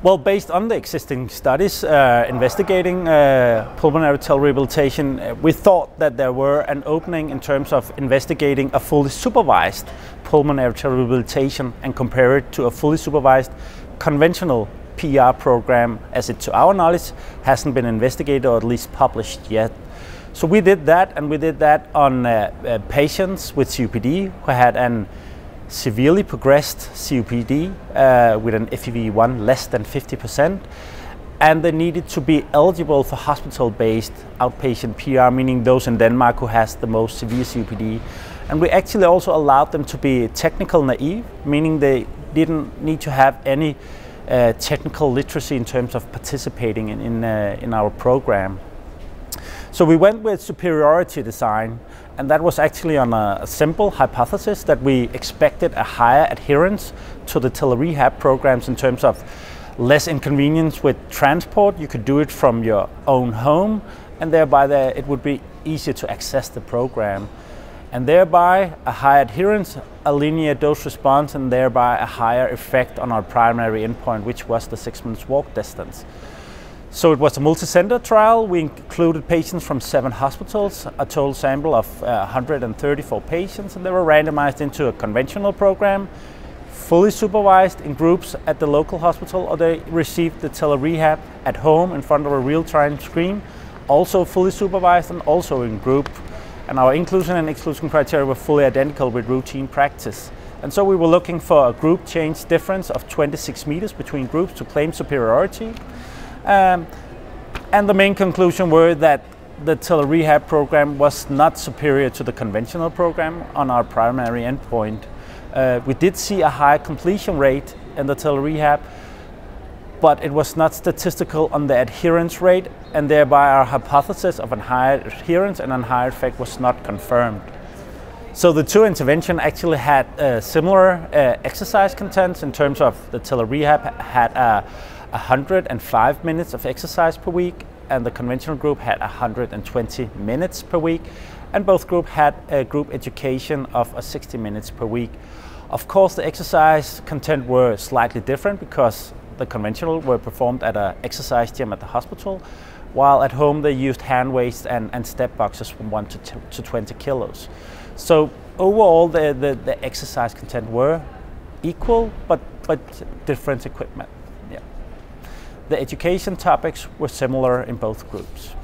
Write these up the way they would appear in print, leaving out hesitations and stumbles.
Well, based on the existing studies investigating pulmonary telerehabilitation, we thought that there were an opening in terms of investigating a fully supervised pulmonary telerehabilitation and compare it to a fully supervised conventional PR program, as it, to our knowledge, hasn't been investigated or at least published yet. So we did that, and we did that on patients with COPD who had an severely progressed COPD with an FEV1 less than 50%, and they needed to be eligible for hospital-based outpatient PR, meaning those in Denmark who has the most severe COPD. And we actually also allowed them to be technical naive, meaning they didn't need to have any technical literacy in terms of participating in our program. So we went with superiority design, and that was actually on a simple hypothesis that we expected a higher adherence to the telerehab programs in terms of less inconvenience with transport. You could do it from your own home, and thereby it would be easier to access the program, and thereby a high adherence, a linear dose response, and thereby a higher effect on our primary endpoint, which was the 6 minutes walk distance. So it was a multi-center trial. We included patients from 7 hospitals, a total sample of 134 patients, and they were randomized into a conventional program, fully supervised in groups at the local hospital, or they received the telerehab at home in front of a real-time screen, also fully supervised and also in group. And our inclusion and exclusion criteria were fully identical with routine practice. And so we were looking for a group change difference of 26 meters between groups to claim superiority. And the main conclusion were that the telerehab program was not superior to the conventional program on our primary endpoint. We did see a high completion rate in the telerehab, but it was not statistical on the adherence rate, and thereby our hypothesis of a higher adherence and a higher effect was not confirmed. So the two interventions actually had similar exercise contents in terms of the telerehab had 105 minutes of exercise per week, and the conventional group had 120 minutes per week, and both groups had a group education of 60 minutes per week. Of course, the exercise content were slightly different because the conventional were performed at an exercise gym at the hospital, while at home they used hand weights and step boxes from 1 to 20 kilos. So overall the exercise content were equal, but different equipment. The education topics were similar in both groups.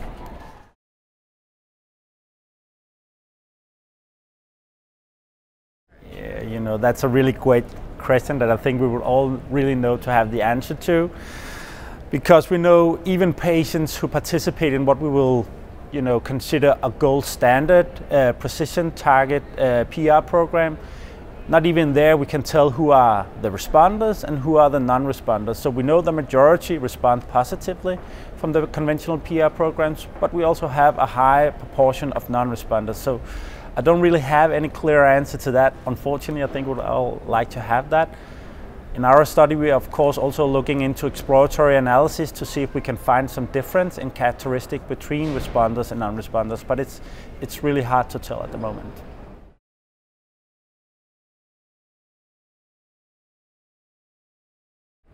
Yeah, you know, that's a really great question that I think we would all really know to have the answer to, because we know even patients who participate in what we will, you know, consider a gold standard precision target PR program, not even there we can tell who are the responders and who are the non-responders. So we know the majority respond positively from the conventional PR programs, but we also have a high proportion of non-responders. So I don't really have any clear answer to that. Unfortunately, I think we'd all like to have that. In our study, we are of course also looking into exploratory analysis to see if we can find some difference in characteristic between responders and non-responders, but it's really hard to tell at the moment.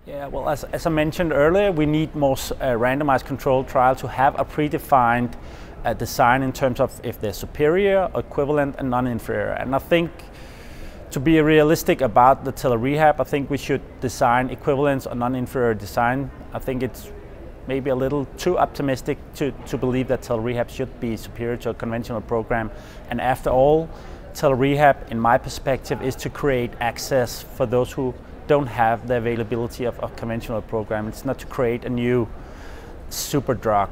Yeah, well, as I mentioned earlier, we need more randomized controlled trials to have a predefined design in terms of if they're superior, equivalent, and non-inferior. And I think to be realistic about the telerehab, I think we should design equivalence or non-inferior design. I think it's maybe a little too optimistic to believe that telerehab should be superior to a conventional program. And after all, telerehab, in my perspective, is to create access for those who don't have the availability of a conventional program. It's not to create a new super drug.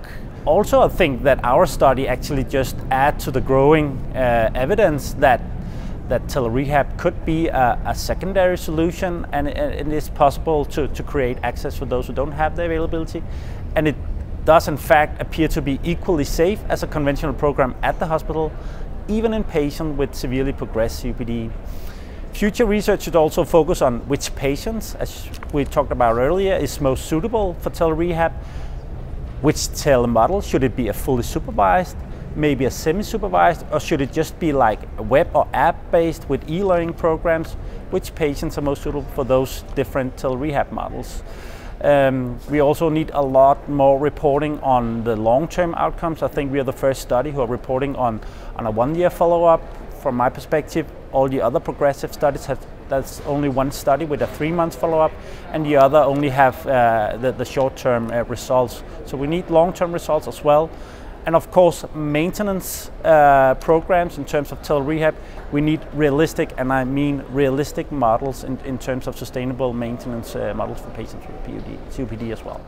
Also, I think that our study actually just adds to the growing evidence that telerehab could be a secondary solution, and it is possible to create access for those who don't have the availability. And it does in fact appear to be equally safe as a conventional program at the hospital, even in patients with severely progressed COPD. Future research should also focus on which patients, as we talked about earlier, is most suitable for telerehab. Which telemodel? Should it be a fully supervised, maybe a semi-supervised, or should it just be like web or app-based with e-learning programs? Which patients are most suitable for those different telerehab models? We also need a lot more reporting on the long-term outcomes. I think we are the first study who are reporting on a one-year follow-up. From my perspective, all the other progressive studies have, that's only one study with a 3-month follow-up, and the other only have the short-term results. So we need long-term results as well. And of course, maintenance programs in terms of telerehab, we need realistic, and I mean realistic models in terms of sustainable maintenance models for patients with COPD as well.